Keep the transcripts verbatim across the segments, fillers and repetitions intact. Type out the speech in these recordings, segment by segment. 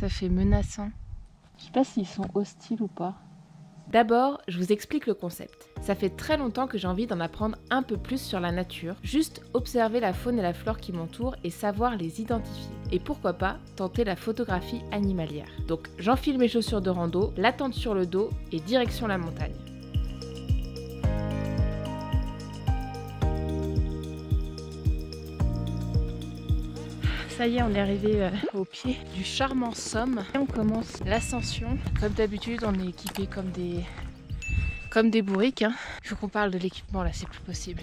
Ça fait menaçant. Je sais pas s'ils sont hostiles ou pas. D'abord, je vous explique le concept. Ça fait très longtemps que j'ai envie d'en apprendre un peu plus sur la nature, juste observer la faune et la flore qui m'entourent et savoir les identifier. Et pourquoi pas, tenter la photographie animalière. Donc j'enfile mes chaussures de rando, la tente sur le dos et direction la montagne. Ça y est, on est arrivé euh, au pied du charmant somme. Et on commence l'ascension. Comme d'habitude, on est équipé comme des comme des bourriques. Hein. Vu qu'on parle de l'équipement, là, c'est plus possible.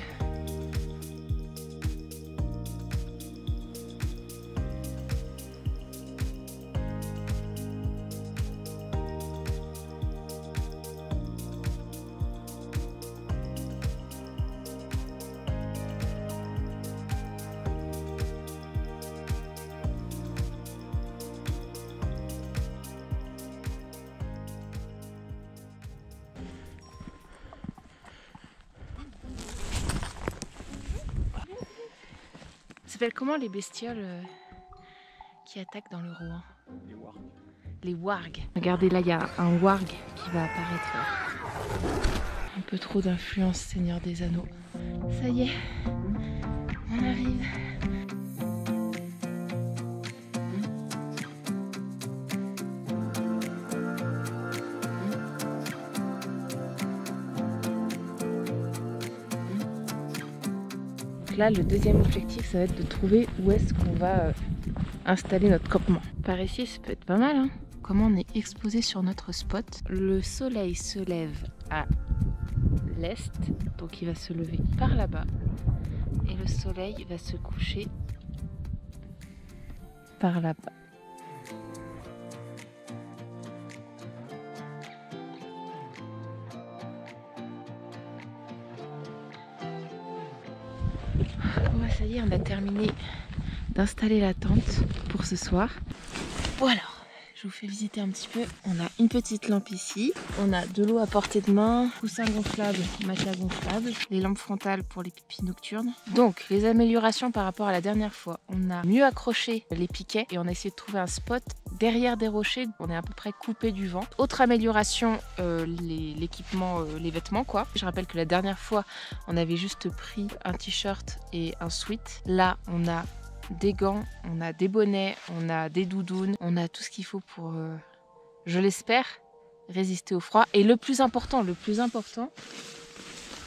Ça s'appelle comment les bestioles euh, qui attaquent dans le Rouen? Les wargs. Les wargs. Regardez là, il y a un warg qui va apparaître. Là. Un peu trop d'influence Seigneur des Anneaux. Ça y est, on arrive. Là, le deuxième objectif, ça va être de trouver où est-ce qu'on va euh, installer notre campement. Par ici, ça peut être pas mal. Hein. Comment on est exposé sur notre spot. Le soleil se lève à l'est, donc il va se lever par là-bas. Et le soleil va se coucher par là-bas. Ouais, ça y est, on a terminé d'installer la tente pour ce soir. Bon alors, je vous fais visiter un petit peu. On a une petite lampe ici, on a de l'eau à portée de main, coussin gonflable, matelas gonflable, les lampes frontales pour les pipis nocturnes. Donc, les améliorations par rapport à la dernière fois, on a mieux accroché les piquets et on a essayé de trouver un spot derrière des rochers. On est à peu près coupé du vent. Autre amélioration, euh, l'équipement, les, euh, les vêtements quoi. Je rappelle que la dernière fois, on avait juste pris un t-shirt et un sweat. Là, on a des gants, on a des bonnets, on a des doudounes, on a tout ce qu'il faut pour, euh, je l'espère, résister au froid. Et le plus important, le plus important,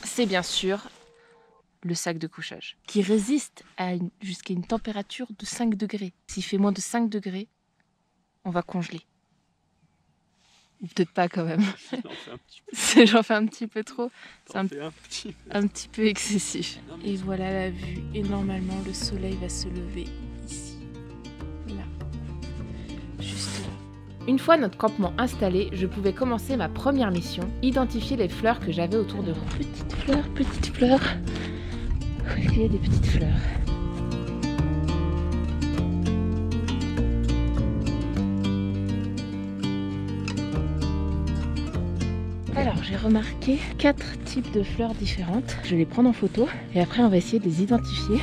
c'est bien sûr le sac de couchage, qui résiste jusqu'à une température de cinq degrés. S'il fait moins de cinq degrés, on va congeler. Ou peut-être pas quand même. J'en fais un petit peu trop. C'est un, un, petit peu. un petit peu excessif. Et voilà la vue. Et normalement, le soleil va se lever ici. Là. Juste là. Une fois notre campement installé, je pouvais commencer ma première mission, identifier les fleurs que j'avais autour de moi. Petites fleurs, petites fleurs. Où est-ce qu'il y a des petites fleurs ? Alors j'ai remarqué quatre types de fleurs différentes. Je vais les prendre en photo et après on va essayer de les identifier.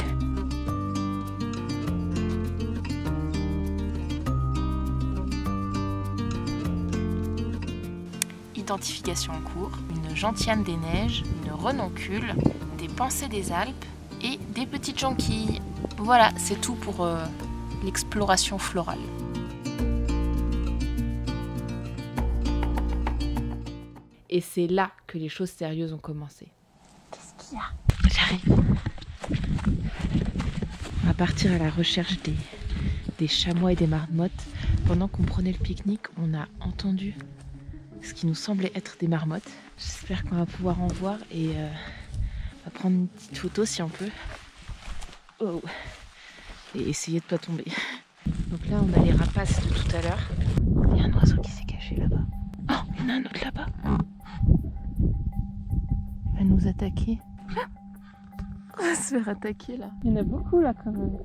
Identification en cours, une gentiane des neiges, une renoncule, des pensées des Alpes et des petites jonquilles. Voilà, c'est tout pour euh, l'exploration florale. Et c'est là que les choses sérieuses ont commencé. Qu'est-ce qu'il y a? J'arrive. On va partir à la recherche des, des chamois et des marmottes. Pendant qu'on prenait le pique-nique, on a entendu ce qui nous semblait être des marmottes. J'espère qu'on va pouvoir en voir et euh, on va prendre une petite photo si on peut. Oh. Et essayer de ne pas tomber. Donc là, on a les rapaces de tout à l'heure. Il y a un oiseau qui s'est caché là-bas. Oh, il y en a un autre là-bas. Il va nous attaquer. On va se faire attaquer là. Il y en a beaucoup là quand même.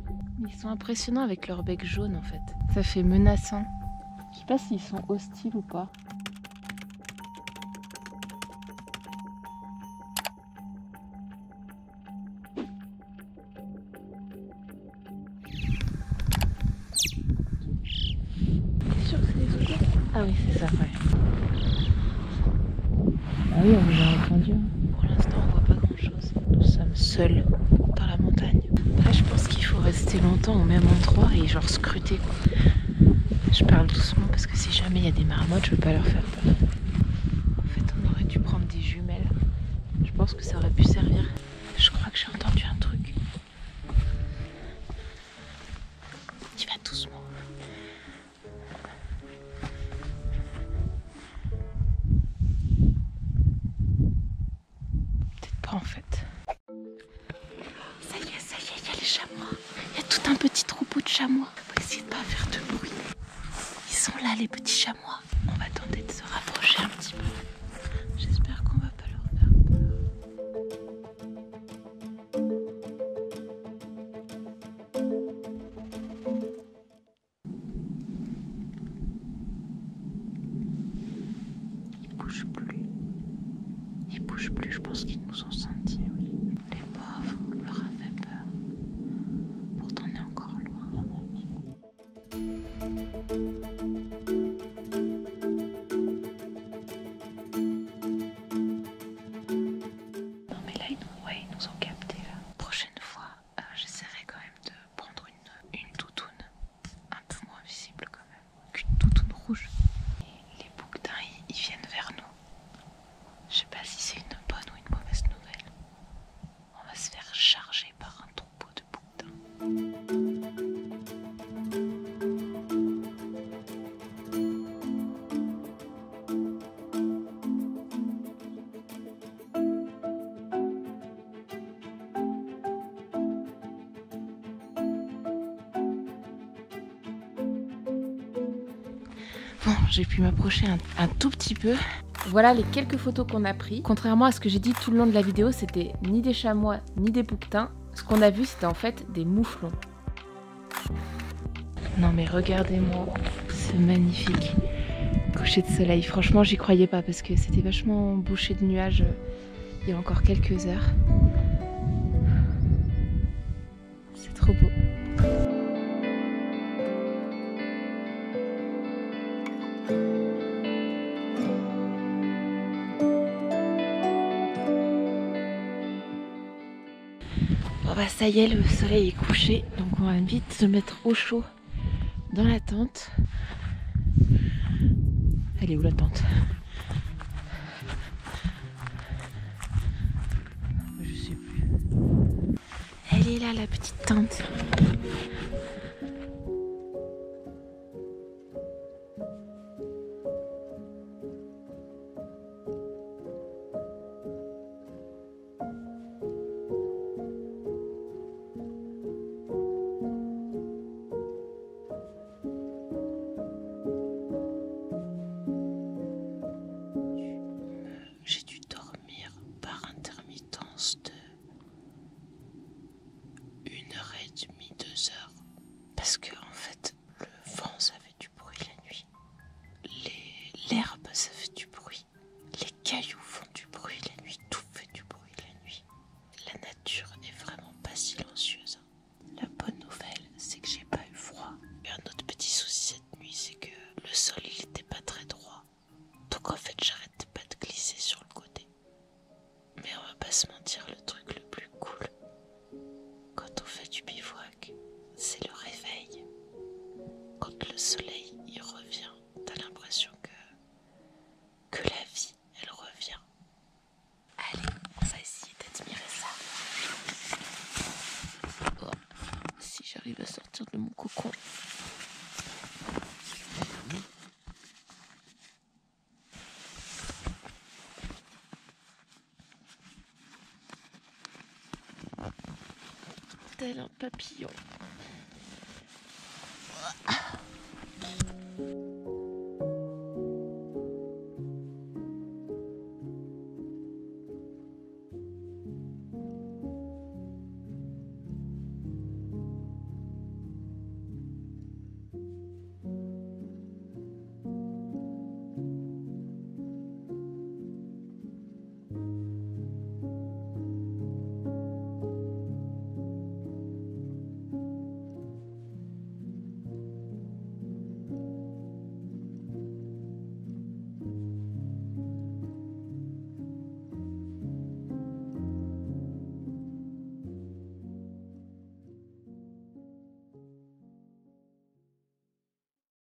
Ils sont impressionnants avec leur bec jaune en fait. Ça fait menaçant. Je sais pas s'ils sont hostiles ou pas. C'est sûr les autres. Ah oui, c'est ça, ouais. Ah oui, on vous a entendu. Pour l'instant, on voit pas grand-chose. Nous sommes seuls dans la montagne. Après, je pense qu'il faut rester longtemps au même endroit et genre scruter, quoi. Je parle doucement parce que si jamais il y a des marmottes, je veux pas leur faire peur. En fait, on aurait dû prendre des jumelles. Je pense que ça aurait pu servir. Je crois que j'ai entendu un truc. Tu vas doucement. Peut-être pas en fait. Ça y est, ça y est, il y a les chamois. Il y a tout un petit troupeau de chamois. Faut essayer de pas faire de bruit. Ils sont là, les petits chamois. On va tenter de se rapprocher un petit peu. J'espère qu'on va pas leur faire peur. Ils bougent plus. Ils bougent plus, je pense qu'ils nous ont sentis, oui. Les pauvres, on leur a fait peur. Pourtant, on est encore loin. Bon, j'ai pu m'approcher un, un tout petit peu. Voilà les quelques photos qu'on a prises. Contrairement à ce que j'ai dit tout le long de la vidéo, c'était ni des chamois, ni des bouquetins. Ce qu'on a vu, c'était en fait des mouflons. Non mais regardez-moi ce magnifique coucher de soleil. Franchement, j'y croyais pas parce que c'était vachement bouché de nuages il y a encore quelques heures. C'est trop beau. Bah ça y est, le soleil est couché, donc on va vite se mettre au chaud dans la tente. Elle est où la tente? Je sais plus. Elle est là, la petite tente. Tel un papillon.